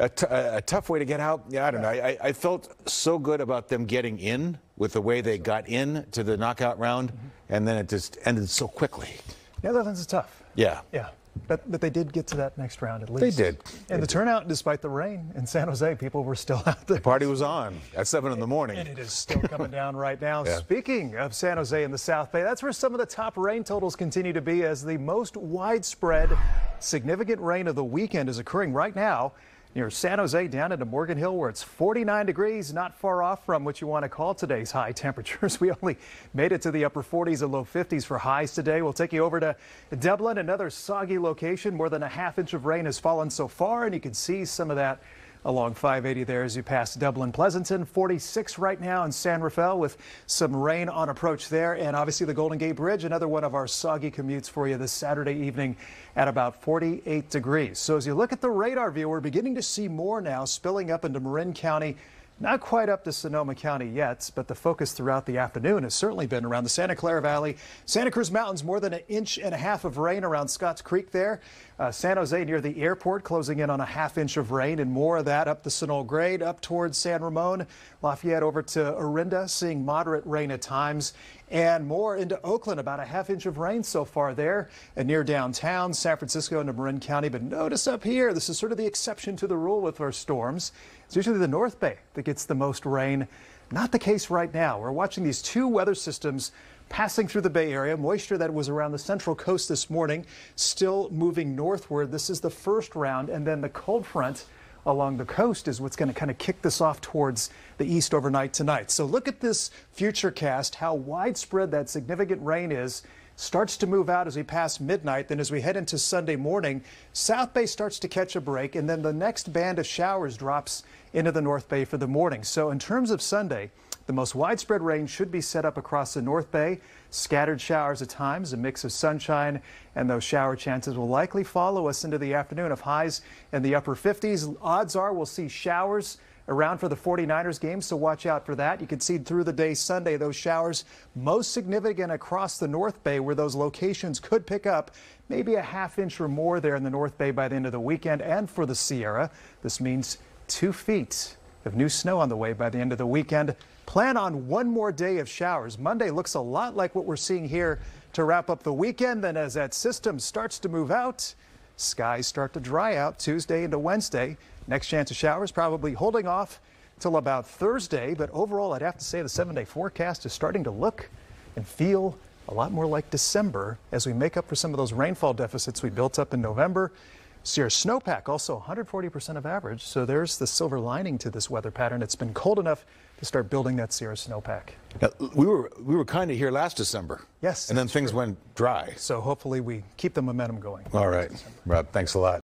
a tough way to get out. Yeah, I don't know. I felt so good about them getting in with the way they got in to the knockout round, and then it just ended so quickly. Netherlands is tough. Yeah. Yeah. But they did get to that next round at least. They did. And the turnout, despite the rain in San Jose, people were still out there. The party was on at 7 in the morning. And it is still coming down right now. Yeah. Speaking of San Jose and the South Bay, that's where some of the top rain totals continue to be, as the most widespread significant rain of the weekend is occurring right now near San Jose, down into Morgan Hill, where it's 49 degrees, not far off from what you want to call today's high temperatures. We only made it to the upper 40s and low 50s for highs today. We'll take you over to Dublin, another soggy location. More than a half-inch of rain has fallen so far, and you can see some of that along 580 there as you pass Dublin. Pleasanton, 46 right now in San Rafael, with some rain on approach there. And obviously the Golden Gate Bridge, another one of our soggy commutes for you this Saturday evening at about 48 degrees. So as you look at the radar view, we're beginning to see more now spilling up into Marin County. Not quite up to Sonoma County yet, but the focus throughout the afternoon has certainly been around the Santa Clara Valley, Santa Cruz Mountains, more than 1.5 inches of rain around Scotts Creek there. San Jose near the airport, closing in on a half-inch of rain, and more of that up the Sunol Grade, up towards San Ramon. Lafayette over to Orinda, seeing moderate rain at times, and more into Oakland, about a half-inch of rain so far there, and near downtown San Francisco into Marin County. But notice up here, this is sort of the exception to the rule with our storms. It's usually the North Bay that gets the most rain. Not the case right now. We're watching these two weather systems passing through the Bay Area. Moisture that was around the central coast this morning still moving northward. This is the first round, and then the cold front along the coast is what's going to kind of kick this off towards the east overnight tonight. So look at this future cast, how widespread that significant rain is. Starts to move out as we pass midnight. Then as we head into Sunday morning, South Bay starts to catch a break, and then the next band of showers drops into the North Bay for the morning. So in terms of Sunday, the most widespread rain should be set up across the North Bay. Scattered showers at times, a mix of sunshine, and those shower chances will likely follow us into the afternoon, of highs in the upper 50s. Odds are we'll see showers around for the 49ers game, so watch out for that. You can see through the day Sunday, those showers most significant across the North Bay, where those locations could pick up maybe a half-inch or more there in the North Bay by the end of the weekend. And for the Sierra, this means 2 feet of new snow on the way by the end of the weekend. Plan on one more day of showers. Monday looks a lot like what we're seeing here to wrap up the weekend. Then as that system starts to move out, skies start to dry out Tuesday into Wednesday. Next chance of showers probably holding off till about Thursday. But overall, I'd have to say the 7-day forecast is starting to look and feel a lot more like December as we make up for some of those rainfall deficits we built up in November. Sierra snowpack also 140% of average. So there's the silver lining to this weather pattern. It's been cold enough to start building that Sierra snowpack. We were kind of here last December. Yes. And then things went dry. So hopefully we keep the momentum going. All right, Rob, thanks a lot.